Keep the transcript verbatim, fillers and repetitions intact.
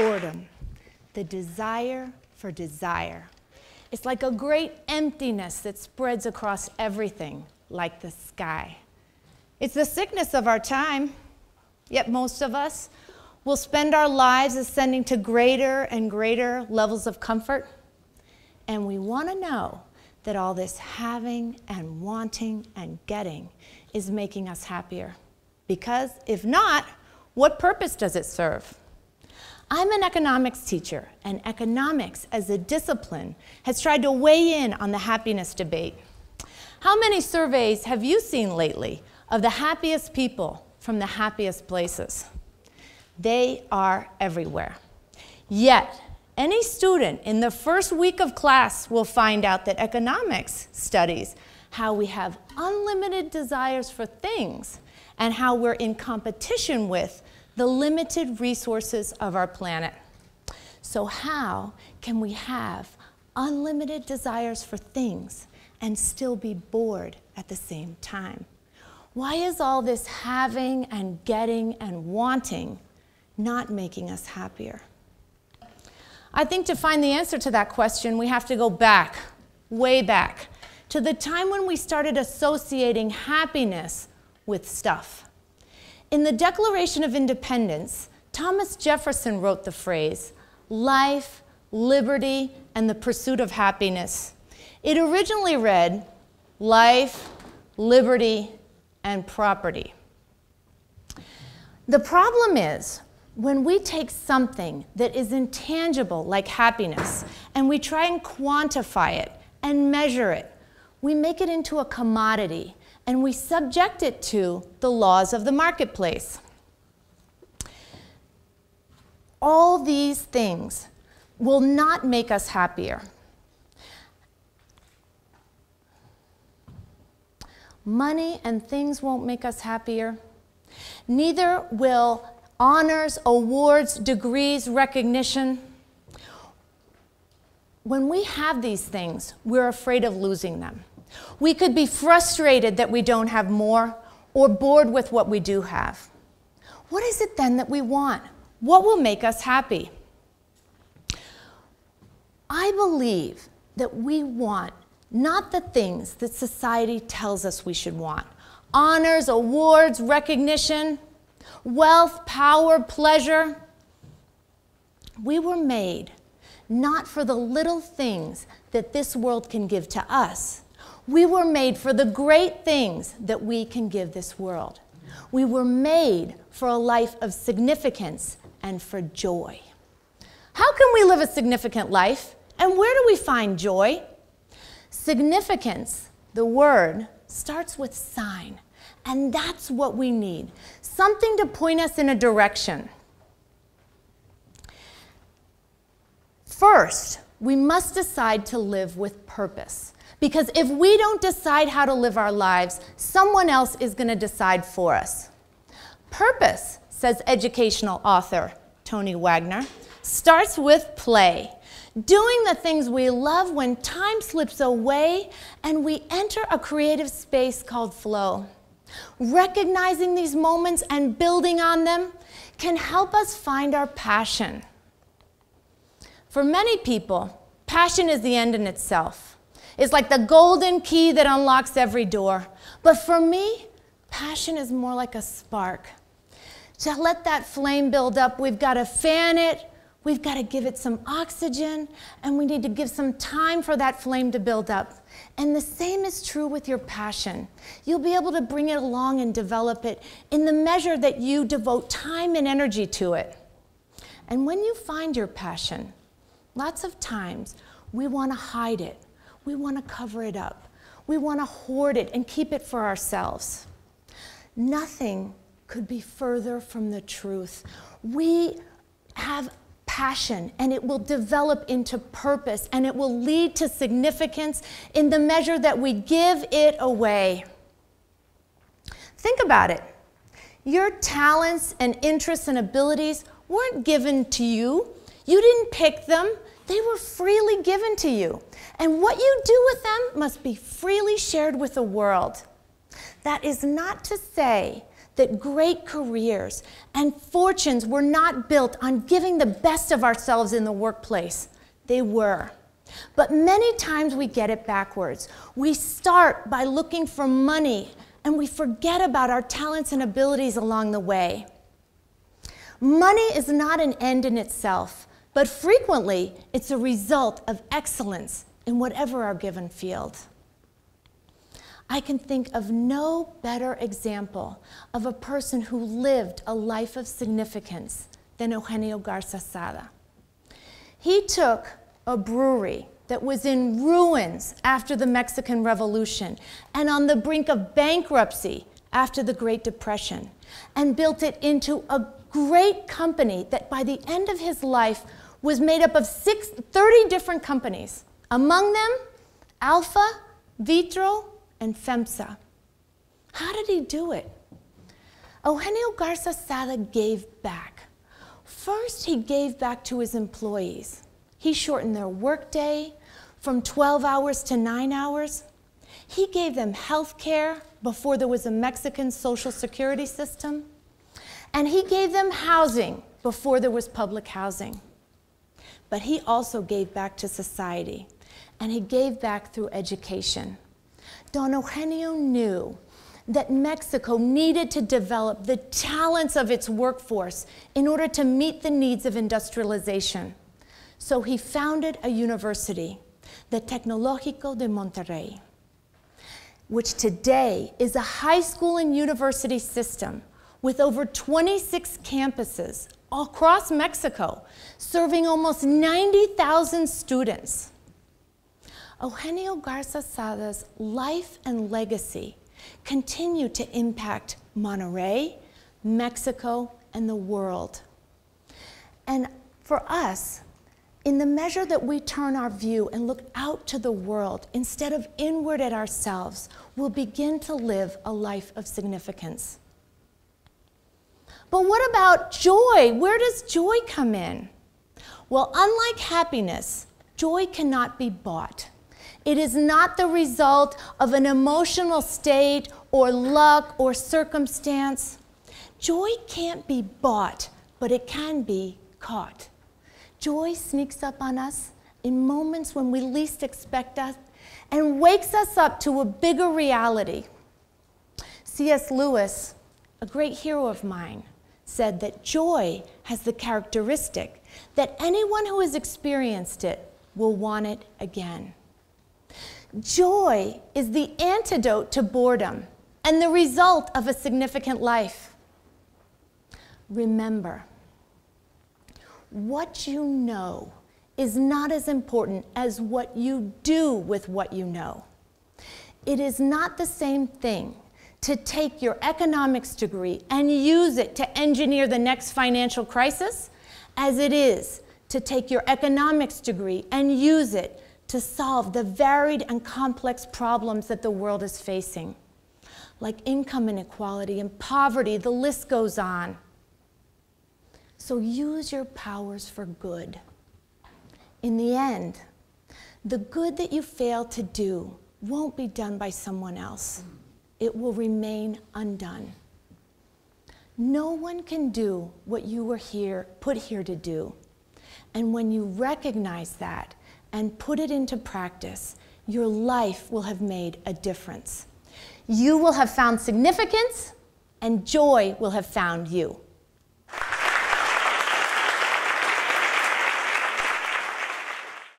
boredom, the desire for desire. It's like a great emptiness that spreads across everything, like the sky. It's the sickness of our time, yet most of us will spend our lives ascending to greater and greater levels of comfort. And we want to know that all this having and wanting and getting is making us happier. Because if not, what purpose does it serve? I'm an economics teacher, and economics as a discipline has tried to weigh in on the happiness debate. How many surveys have you seen lately of the happiest people from the happiest places? They are everywhere. Yet, any student in the first week of class will find out that economics studies how we have unlimited desires for things and how we're in competition with the limited resources of our planet. So how can we have unlimited desires for things and still be bored at the same time? Why is all this having and getting and wanting not making us happier? I think to find the answer to that question, we have to go back, way back, to the time when we started associating happiness with stuff. In the Declaration of Independence, Thomas Jefferson wrote the phrase, "Life, liberty, and the pursuit of happiness." It originally read, "Life, liberty, and property." The problem is, when we take something that is intangible, like happiness, and we try and quantify it and measure it, we make it into a commodity, and we subject it to the laws of the marketplace. All these things will not make us happier. Money and things won't make us happier. Neither will honors, awards, degrees, recognition. When we have these things, we're afraid of losing them. We could be frustrated that we don't have more or bored with what we do have. What is it then that we want? What will make us happy? I believe that we want not the things that society tells us we should want. Honors, awards, recognition, wealth, power, pleasure. We were made not for the little things that this world can give to us. We were made for the great things that we can give this world. We were made for a life of significance and for joy. How can we live a significant life? And where do we find joy? Significance, the word, starts with sign. And that's what we need, something to point us in a direction. First, we must decide to live with purpose, because if we don't decide how to live our lives, someone else is going to decide for us. Purpose, says educational author Tony Wagner, starts with play. Doing the things we love when time slips away and we enter a creative space called flow. Recognizing these moments and building on them can help us find our passion. For many people, passion is the end in itself. It's like the golden key that unlocks every door. But for me, passion is more like a spark. To let that flame build up, we've got to fan it, we've got to give it some oxygen, and we need to give some time for that flame to build up. And the same is true with your passion. You'll be able to bring it along and develop it in the measure that you devote time and energy to it. And when you find your passion, lots of times we want to hide it. We want to cover it up. We want to hoard it and keep it for ourselves. Nothing could be further from the truth. We have passion, and it will develop into purpose, and it will lead to significance in the measure that we give it away. Think about it. Your talents and interests and abilities weren't given to you. You didn't pick them. They were freely given to you. And what you do with them must be freely shared with the world. That is not to say that great careers and fortunes were not built on giving the best of ourselves in the workplace. They were. But many times we get it backwards. We start by looking for money, and we forget about our talents and abilities along the way. Money is not an end in itself, but frequently it's a result of excellence in whatever our given field. I can think of no better example of a person who lived a life of significance than Eugenio Garza Sada. He took a brewery that was in ruins after the Mexican Revolution and on the brink of bankruptcy after the Great Depression, and built it into a great company that by the end of his life was made up of six, thirty different companies, among them Alfa, Vitro, and FEMSA. How did he do it? Eugenio Garza Sada gave back. First, he gave back to his employees. He shortened their workday from twelve hours to nine hours. He gave them health care before there was a Mexican social security system. And he gave them housing before there was public housing. But he also gave back to society, and he gave back through education. Don Eugenio knew that Mexico needed to develop the talents of its workforce in order to meet the needs of industrialization. So he founded a university, the Tecnológico de Monterrey, which today is a high school and university system with over twenty-six campuses across Mexico, serving almost ninety thousand students. Eugenio Garza Sada's life and legacy continue to impact Monterrey, Mexico, and the world. And for us, in the measure that we turn our view and look out to the world instead of inward at ourselves, we'll begin to live a life of significance. But what about joy? Where does joy come in? Well, unlike happiness, joy cannot be bought. It is not the result of an emotional state or luck or circumstance. Joy can't be bought, but it can be caught. Joy sneaks up on us in moments when we least expect us and wakes us up to a bigger reality. C S Lewis, a great hero of mine, said that joy has the characteristic that anyone who has experienced it will want it again. Joy is the antidote to boredom and the result of a significant life. Remember, what you know is not as important as what you do with what you know. It is not the same thing to take your economics degree and use it to engineer the next financial crisis as it is to take your economics degree and use it to solve the varied and complex problems that the world is facing, like income inequality and poverty. The list goes on. So use your powers for good. In the end, the good that you fail to do won't be done by someone else. It will remain undone. No one can do what you were here, put here to do. And when you recognize that and put it into practice, your life will have made a difference. You will have found significance, and joy will have found you.